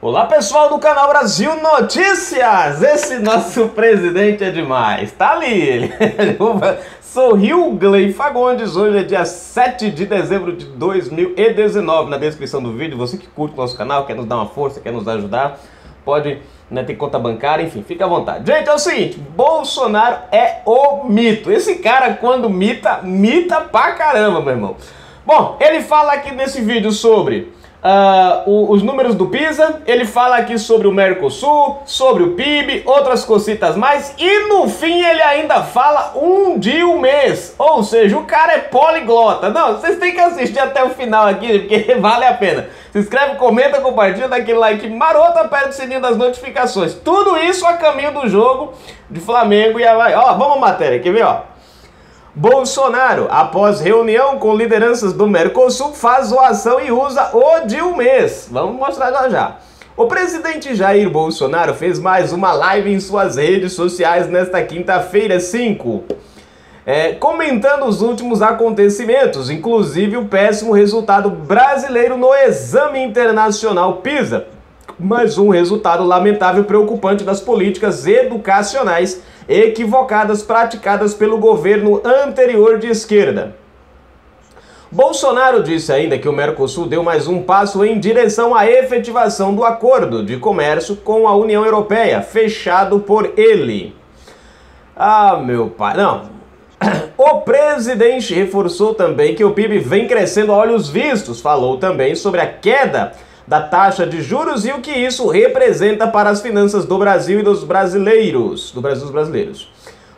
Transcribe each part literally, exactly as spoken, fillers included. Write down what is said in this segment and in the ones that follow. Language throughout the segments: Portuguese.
Olá pessoal do canal Brasil Notícias, esse nosso presidente é demais, tá ali ele, sou Rio Gley Fagundes, hoje é dia sete de dezembro de dois mil e dezenove, na descrição do vídeo, você que curte o nosso canal, quer nos dar uma força, quer nos ajudar, pode né, ter conta bancária, enfim, fica à vontade. Gente, é o seguinte, Bolsonaro é o mito, esse cara quando mita, mita pra caramba, meu irmão. Bom, ele fala aqui nesse vídeo sobre... Uh, os números do PISA, ele fala aqui sobre o Mercosul, sobre o P I B, outras cositas mais, e no fim ele ainda fala um dia o mês, ou seja, o cara é poliglota. Não, vocês têm que assistir até o final aqui, porque vale a pena. Se inscreve, comenta, compartilha, dá aquele like maroto, aperta o sininho das notificações. Tudo isso a caminho do jogo de Flamengo e Avaí. Ó, vamos à matéria, quer ver, ó? Bolsonaro, após reunião com lideranças do Mercosul, faz doação e usa o de um mês. Vamos mostrar já já. O presidente Jair Bolsonaro fez mais uma live em suas redes sociais nesta quinta-feira, cinco. É, comentando os últimos acontecimentos, inclusive o péssimo resultado brasileiro no exame internacional PISA. Mais um resultado lamentável e preocupante das políticas educacionais equivocadas praticadas pelo governo anterior de esquerda. Bolsonaro disse ainda que o Mercosul deu mais um passo em direção à efetivação do acordo de comércio com a União Europeia, fechado por ele. Ah, meu pai, não... O presidente reforçou também que o P I B vem crescendo a olhos vistos, falou também sobre a queda da taxa de juros e o que isso representa para as finanças do Brasil e dos brasileiros, do Brasil dos brasileiros.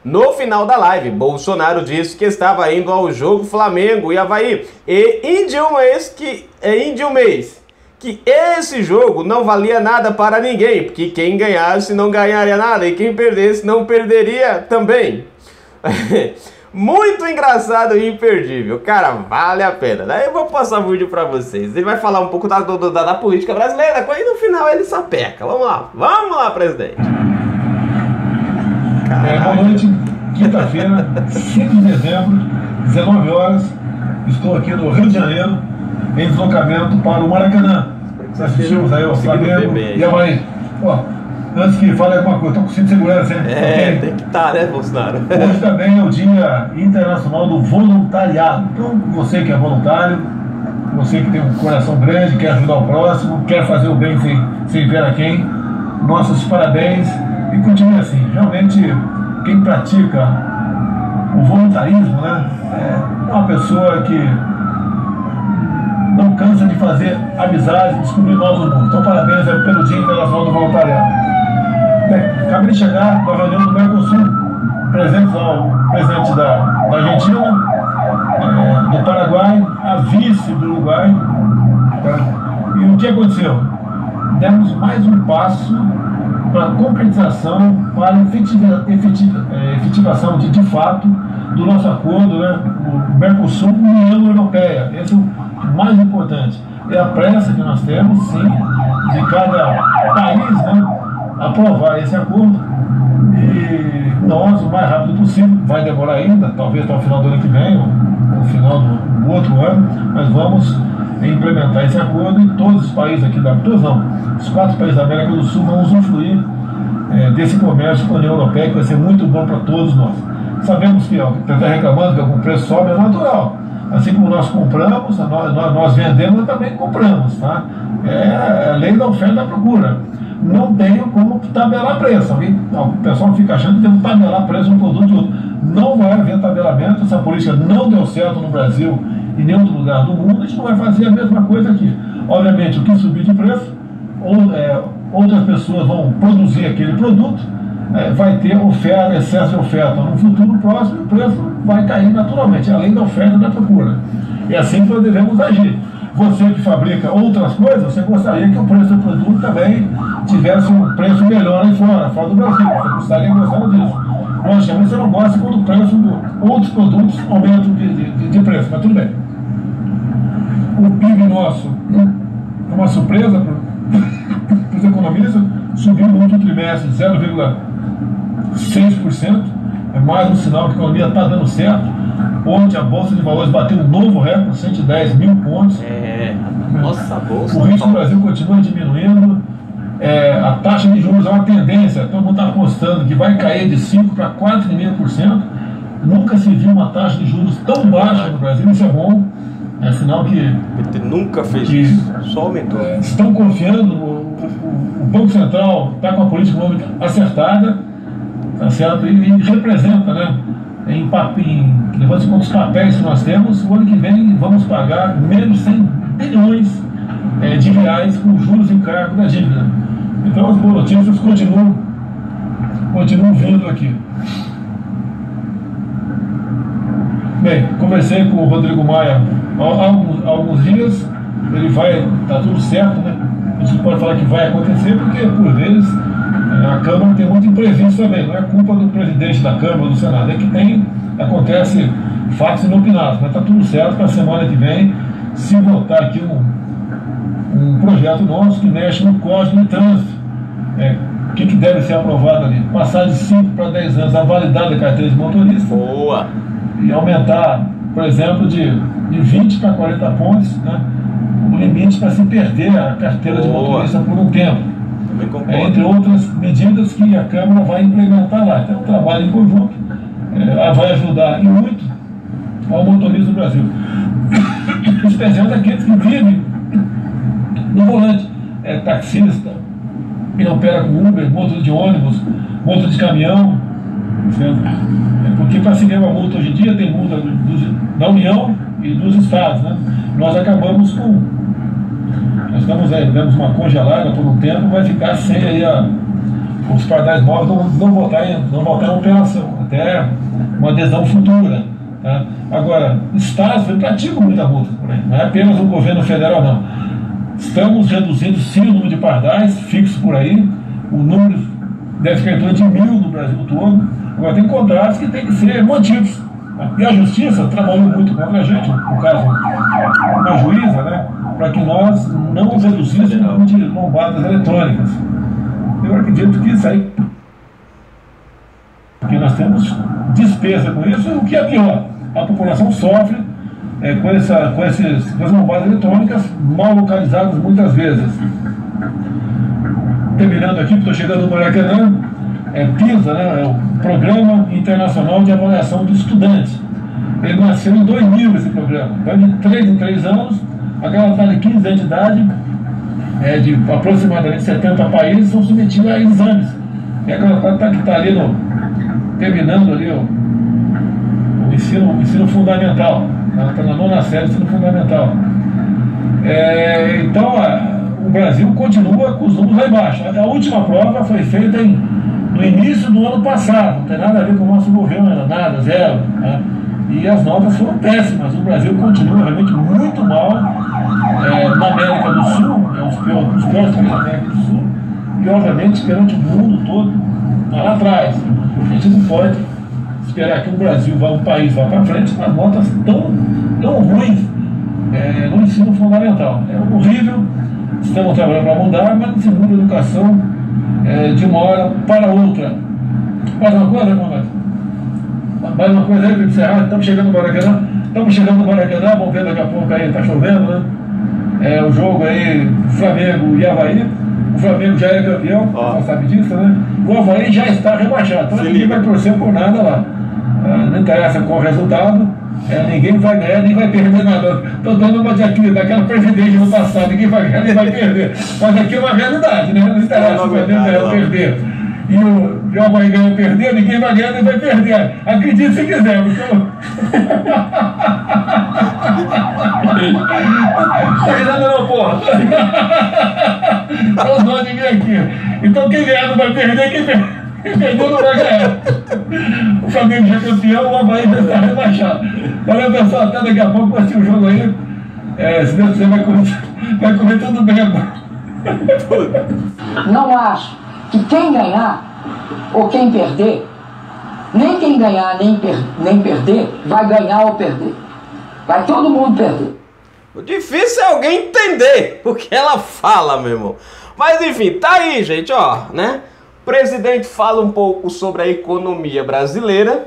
No final da live, Bolsonaro disse que estava indo ao jogo Flamengo e Avaí e em de um mês que em de um mês que esse jogo não valia nada para ninguém, porque quem ganhasse não ganharia nada e quem perdesse não perderia também. Muito engraçado e imperdível. Cara, vale a pena. Daí eu vou passar o vídeo pra vocês. Ele vai falar um pouco da, da, da política brasileira, e no final ele sapeca. Vamos lá, vamos lá, presidente. É, boa noite, quinta-feira, cinco de dezembro, dezenove horas. Estou aqui no Rio de Janeiro, em deslocamento para o Maracanã. Assistimos aí ao Flamengo e Avaí. Ó. Antes que fale alguma coisa, estou com cinto de segurança, hein? É, tem que estar, né, Bolsonaro? Hoje também é o Dia Internacional do Voluntariado. Então, você que é voluntário, você que tem um coração grande, quer ajudar o próximo, quer fazer o bem sem, sem ver a quem, nossos parabéns e continue assim. Realmente, quem pratica o voluntarismo, né, é uma pessoa que não cansa de fazer amizade e descobrir novos mundos. Então, parabéns pelo Dia Internacional do Voluntariado. Bem, acabei de chegar da reunião do Mercosul, presente ao presidente da, da Argentina, é, do Paraguai, a vice do Uruguai. Tá? E o que aconteceu? Demos mais um passo para a concretização, para a efetiva, efetiva, é, efetivação de, de fato do nosso acordo, né, o Mercosul e a União Europeia. Esse é o mais importante. É a pressa que nós temos, sim, de cada país, né? Aprovar esse acordo e nós, o mais rápido possível, vai demorar ainda, talvez até o final do ano que vem ou no final do, do outro ano, mas vamos implementar esse acordo e todos os países aqui da todos não, os quatro países da América do Sul vão usufruir é, desse comércio com a União Europeia, que vai ser muito bom para todos nós. Sabemos que o que está reclamando que algum preço sobe é natural, assim como nós compramos, nós, nós vendemos e também compramos, tá? É a lei da oferta e da procura. Não tenho como tabelar preço. O pessoal fica achando que tem que tabelar preço de um produto de outro. Não vai haver tabelamento. Essa política não deu certo no Brasil e em nenhum outro lugar do mundo. A gente não vai fazer a mesma coisa aqui. Obviamente, o que subir de preço, ou, é, outras pessoas vão produzir aquele produto, é, vai ter oferta, excesso de oferta. No futuro próximo, o preço vai cair naturalmente, além da oferta e da procura. É assim que nós devemos agir. Você que fabrica outras coisas, você gostaria que o preço do produto também tivesse um preço melhor aí fora, fora do Brasil. Você gostaria gostando disso. Logicamente você não gosta quando o preço de outros produtos aumenta de, de, de preço, mas tudo bem. O P I B nosso é uma surpresa para os economistas, subiu no último trimestre zero vírgula seis por cento, é mais um sinal que a economia está dando certo. Ontem a Bolsa de Valores bateu um novo recorde, cento e dez mil pontos. É, nossa bolsa. O risco do Brasil continua diminuindo. é, a taxa de juros é uma tendência, todo mundo está apostando que vai cair de cinco por cento para quatro vírgula cinco por cento. Nunca se viu uma taxa de juros tão baixa no Brasil, isso é bom, é sinal que... O P T nunca fez que, isso, só aumentou. É, estão confiando, o, o, o Banco Central está com a política econômica acertada, tá certo? E, e representa, né? Em, em, levando-se com os papéis que nós temos, o ano que vem vamos pagar menos de cem bilhões é, de reais com juros em cargo da dívida. Então as boas notícias continuam, continuam vindo aqui. Bem, conversei com o Rodrigo Maia há alguns, há alguns dias, ele vai, tá tudo certo, né? A gente não pode falar que vai acontecer, porque por vezes a Câmara tem muito imprevisto também, não é culpa do presidente da Câmara, do Senado, é que tem, acontece fatos inopinados, mas tá tudo certo para a semana que vem, se votar aqui um, um projeto nosso que mexe no Código de Trânsito, né? O que, que deve ser aprovado ali? Passar de cinco para dez anos a validade da carteira de motorista. Boa! E aumentar, por exemplo, de, de vinte para quarenta pontos, né, o limite para se perder a carteira de motorista por um tempo. É, entre outras medidas que a Câmara vai implementar lá. Então, é um trabalho em conjunto, é, vai ajudar e muito ao motorista do Brasil. Especialmente aqueles que vivem no volante, é taxista, que opera com Uber, motorista de ônibus, motorista de caminhão. É porque para se ver uma multa hoje em dia tem multa dos, da União e dos Estados, né? Nós acabamos com nós estamos aí, demos uma congelada por um tempo, vai ficar sem aí a, os pardais novos não, não voltar em, não voltar em operação até uma adesão futura, tá? Agora, Estados praticam muita multa, não é apenas o governo federal não, estamos reduzindo sim o número de pardais fixo por aí, o número deve ficar em torno de mil no Brasil todo. Agora, tem contratos que têm que ser mantidos. E a Justiça trabalhou muito contra a gente, no caso da juíza, né, para que nós não reduzíssemos o número de lombadas eletrônicas. Eu acredito que isso aí... Porque nós temos despesa com isso, o que é pior. A população sofre é, com, essa, com, esses, com as lombadas eletrônicas mal localizadas muitas vezes. Terminando aqui, estou chegando no Maracanã, é PISA, né, é o Programa Internacional de Avaliação do Estudante. Ele nasceu em dois mil, esse programa. Então, de três em três anos, a galera de quinze anos de idade, é, de aproximadamente setenta países, são submetidos a exames. E a galera que está ali, no, terminando ali o, o, ensino, o ensino fundamental, ela está na nona série do ensino fundamental. É, então, a, o Brasil continua com os números lá embaixo. A, a última prova foi feita em... no início do ano passado, não tem nada a ver com o nosso governo, nada, zero, né? E as notas foram péssimas, o Brasil continua realmente muito mal, é, na América do Sul, é um dos piores países da América do Sul, e obviamente perante o mundo todo, lá atrás, a gente não pode esperar que o Brasil, vá, o país vá para frente com as notas tão, tão ruins é, no ensino fundamental, é horrível, estamos trabalhando para mudar, mas segundo a educação, É, de uma hora para outra. Mais uma coisa, Manoel? Mais uma coisa aí para encerrar. Estamos chegando no Maracanã. Estamos chegando no Maracanã. Vamos ver daqui a pouco aí. Está chovendo, né? É, o jogo aí, Flamengo e Avaí. O Flamengo já é campeão, ah. Você sabe disso, né? O Avaí já está rebaixado. Então ninguém vai torcer por nada lá. Não interessa qual o resultado. É, ninguém vai ganhar, nem vai perder nada. Estou dando uma de aqui, daquela presidente no passado, ninguém vai ganhar, nem vai perder. Mas aqui é uma realidade, né? Não interessa, vai ganhar ou perder. E o João vai ganhar ou perder, ninguém vai ganhar, nem vai perder. Acredite se quiser, então... Tá risada não, porra. Olha os nomes de mim aqui. Então quem ganhar não vai perder, quem perder. Quem perdeu não vai ganhar. O Flamengo já é campeão, o Avaí já está rebaixado. Valeu, pessoal, até daqui a pouco vai assistir o jogo aí. É, se Deus quiser, vai comer, vai comer tudo bem agora. Não acho que quem ganhar ou quem perder, nem quem ganhar nem, per, nem perder, vai ganhar ou perder. Vai todo mundo perder. O difícil é alguém entender o que ela fala, meu irmão. Mas enfim, tá aí, gente, ó, né? O presidente fala um pouco sobre a economia brasileira,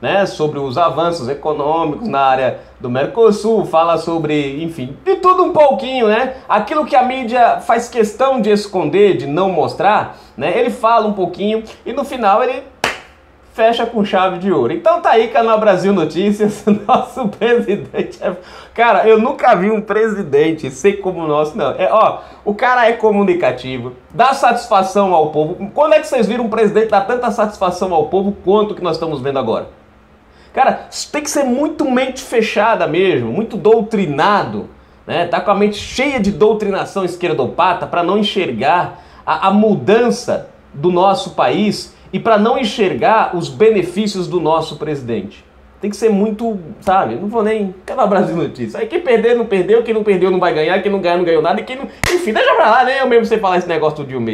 né, sobre os avanços econômicos na área do Mercosul, fala sobre, enfim, de tudo um pouquinho, né? Aquilo que a mídia faz questão de esconder, de não mostrar, né? Ele fala um pouquinho e no final ele fecha com chave de ouro. Então tá aí, canal Brasil Notícias, nosso presidente é... Cara, eu nunca vi um presidente ser como o nosso, não. É, ó, o cara é comunicativo, dá satisfação ao povo. Quando é que vocês viram um presidente dar tanta satisfação ao povo quanto que nós estamos vendo agora? Cara, tem que ser muito mente fechada mesmo, muito doutrinado, né? Tá com a mente cheia de doutrinação esquerdopata para não enxergar a, a mudança do nosso país e para não enxergar os benefícios do nosso presidente. Tem que ser muito, sabe, não vou nem... Canal Brasil Notícias. Aí quem perder, não perdeu, quem não perdeu, não vai ganhar, quem não ganhar, não ganhou nada, e quem não... Enfim, deixa pra lá, nem eu mesmo sei falar esse negócio do dia mesmo.